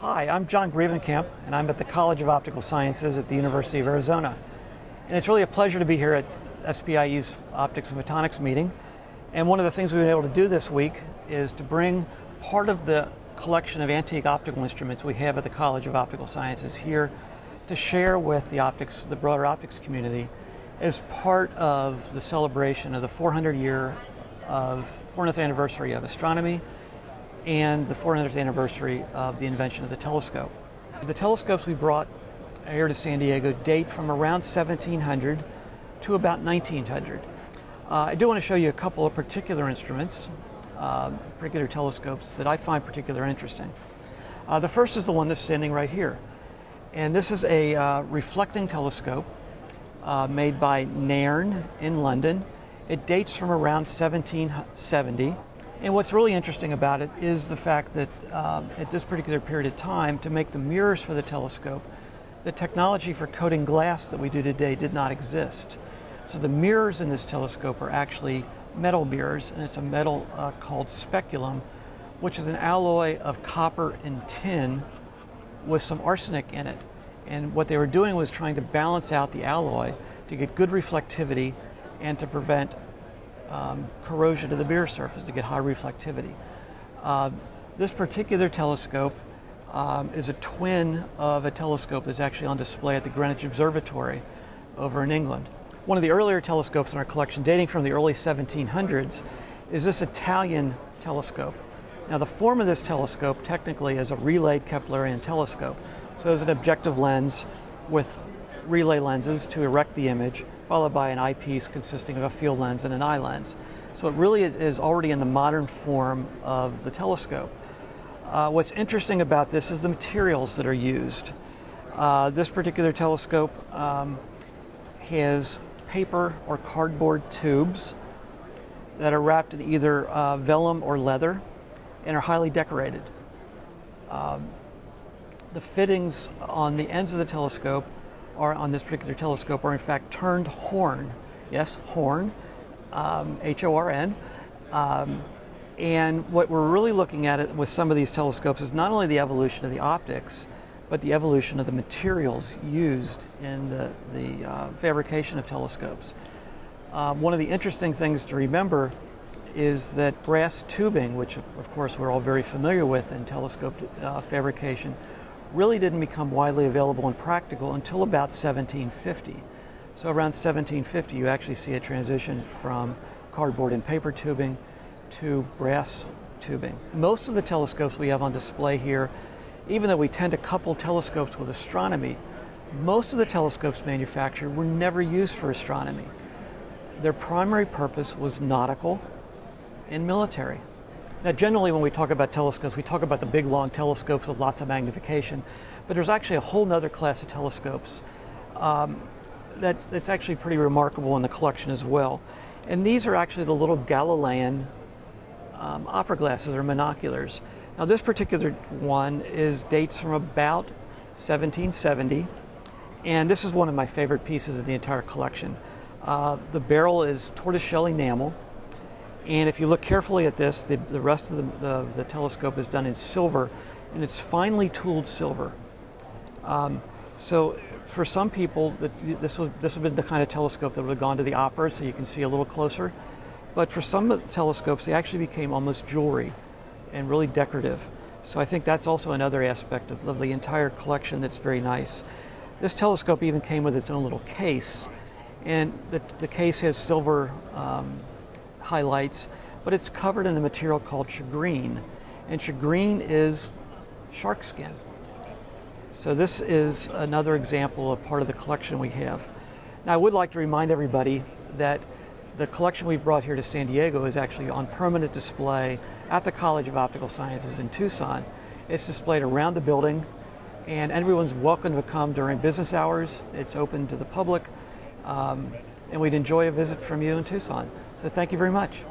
Hi, I'm John Grievenkamp, and I'm at the College of Optical Sciences at the University of Arizona. And it's really a pleasure to be here at SPIU's Optics and Photonics meeting. And one of the things we've been able to do this week is to bring part of the collection of antique optical instruments we have at the College of Optical Sciences here to share with the broader optics community as part of the celebration of the 400th anniversary of astronomy and the 400th anniversary of the invention of the telescope. The telescopes we brought here to San Diego date from around 1700 to about 1900. I do want to show you a couple of particular instruments, particular telescopes that I find particularly interesting. The first is the one that's standing right here. And this is a reflecting telescope made by Nairn in London. It dates from around 1770. And what's really interesting about it is the fact that at this particular period of time, to make the mirrors for the telescope, the technology for coating glass that we do today did not exist. So the mirrors in this telescope are actually metal mirrors, and it's a metal called speculum, which is an alloy of copper and tin with some arsenic in it. And what they were doing was trying to balance out the alloy to get good reflectivity and to prevent corrosion of the mirror surface, to get high reflectivity. This particular telescope is a twin of a telescope that's actually on display at the Greenwich Observatory over in England. One of the earlier telescopes in our collection, dating from the early 1700s, is this Italian telescope. Now, the form of this telescope technically is a relayed Keplerian telescope. So there's an objective lens with relay lenses to erect the image, followed by an eyepiece consisting of a field lens and an eye lens. So it really is already in the modern form of the telescope. What's interesting about this is the materials that are used. This particular telescope has paper or cardboard tubes that are wrapped in either vellum or leather and are highly decorated. The fittings on the ends of the telescope are in fact turned horn, yes, horn, H-O-R-N. And what we're really looking at with some of these telescopes is not only the evolution of the optics, but the evolution of the materials used in the fabrication of telescopes. One of the interesting things to remember is that brass tubing, which of course we're all very familiar with in telescope fabrication, really didn't become widely available and practical until about 1750. So around 1750 you actually see a transition from cardboard and paper tubing to brass tubing. Most of the telescopes we have on display here, even though we tend to couple telescopes with astronomy, most of the telescopes manufactured were never used for astronomy. Their primary purpose was nautical and military. Now, generally when we talk about telescopes, we talk about the big long telescopes with lots of magnification, but there's actually a whole other class of telescopes that's actually pretty remarkable in the collection as well. And these are actually the little Galilean opera glasses or monoculars. Now, this particular one dates from about 1770, and this is one of my favorite pieces in the entire collection. The barrel is tortoiseshell enamel. And if you look carefully at this, the rest of the telescope is done in silver, and it's finely tooled silver. So for some people, this would have been the kind of telescope that would have gone to the opera, so you can see a little closer. But for some of the telescopes, they actually became almost jewelry and really decorative. So I think that's also another aspect of the entire collection that's very nice. This telescope even came with its own little case, and the case has silver highlights, but it's covered in a material called shagreen, and shagreen is shark skin. So this is another example of part of the collection we have. Now, I would like to remind everybody that the collection we've brought here to San Diego is actually on permanent display at the College of Optical Sciences in Tucson. It's displayed around the building, and everyone's welcome to come during business hours. It's open to the public. And we'd enjoy a visit from you in Tucson. So thank you very much.